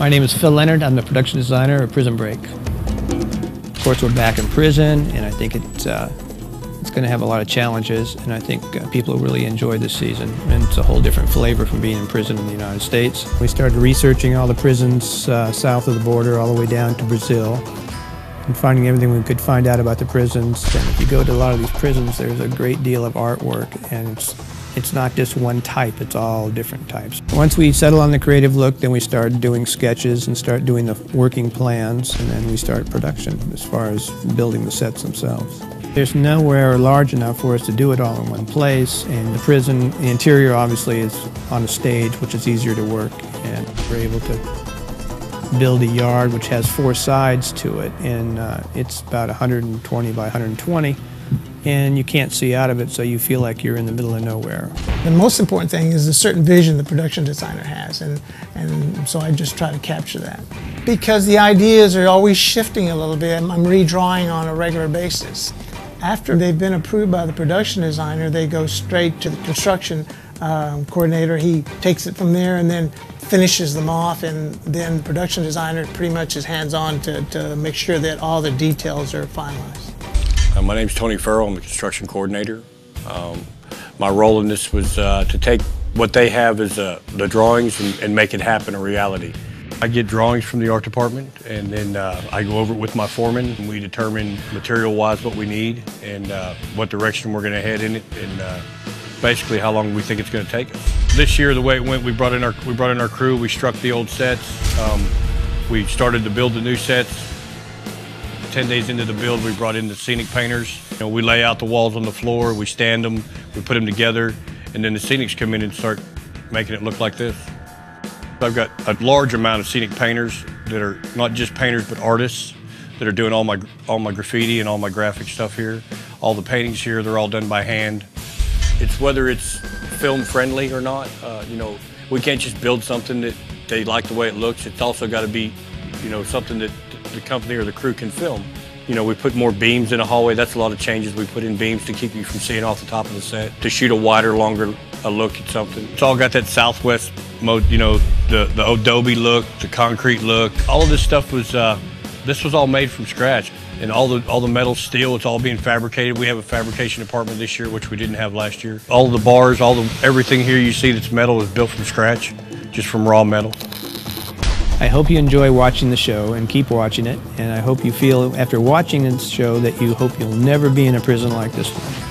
My name is Phil Leonard. I'm the production designer of Prison Break. Of course, we're back in prison, and I think it's going to have a lot of challenges, and I think people really enjoyed this season. And it's a whole different flavor from being in prison in the United States. We started researching all the prisons south of the border, all the way down to Brazil, and finding everything we could find out about the prisons. And if you go to a lot of these prisons, there's a great deal of artwork, and it's not just one type, it's all different types. Once we settle on the creative look, then we start doing sketches and start doing the working plans, and then we start production as far as building the sets themselves. There's nowhere large enough for us to do it all in one place, and the prison, the interior obviously is on a stage, which is easier to work, and we're able to build a yard which has four sides to it, and it's about 120 by 120. And you can't see out of it, so you feel like you're in the middle of nowhere. The most important thing is a certain vision the production designer has, and so I just try to capture that. Because the ideas are always shifting a little bit, I'm redrawing on a regular basis. After they've been approved by the production designer, they go straight to the construction coordinator. He takes it from there and then finishes them off, and then the production designer pretty much is hands-on to make sure that all the details are finalized. My name's Tony Ferrell. I'm the construction coordinator. My role in this was to take what they have as the drawings and make it happen a reality. I get drawings from the art department, and then I go over it with my foreman, and we determine material-wise what we need and what direction we're going to head in it, and basically how long we think it's going to take us. This year, the way it went, we brought in our crew. We struck the old sets. We started to build the new sets. 10 days into the build, we brought in the scenic painters. You know, we lay out the walls on the floor, we stand them, we put them together, and then the scenics come in and start making it look like this. I've got a large amount of scenic painters that are not just painters, but artists that are doing all my graffiti and all my graphic stuff here. All the paintings here, they're all done by hand. It's whether it's film friendly or not. You know, we can't just build something that they like the way it looks. It's also got to be, you know, something that the company or the crew can film. You know, we put more beams in a hallway. That's a lot of changes. We put in beams to keep you from seeing off the top of the set, to shoot a wider, longer look at something. It's all got that Southwest mode, you know, the adobe look, the concrete look. All of this stuff was, this was all made from scratch. And all the metal, steel, it's all being fabricated. We have a fabrication department this year, which we didn't have last year. All the bars, everything here you see that's metal is built from scratch, just from raw metal. I hope you enjoy watching the show and keep watching it, and I hope you feel after watching this show that you hope you'll never be in a prison like this one.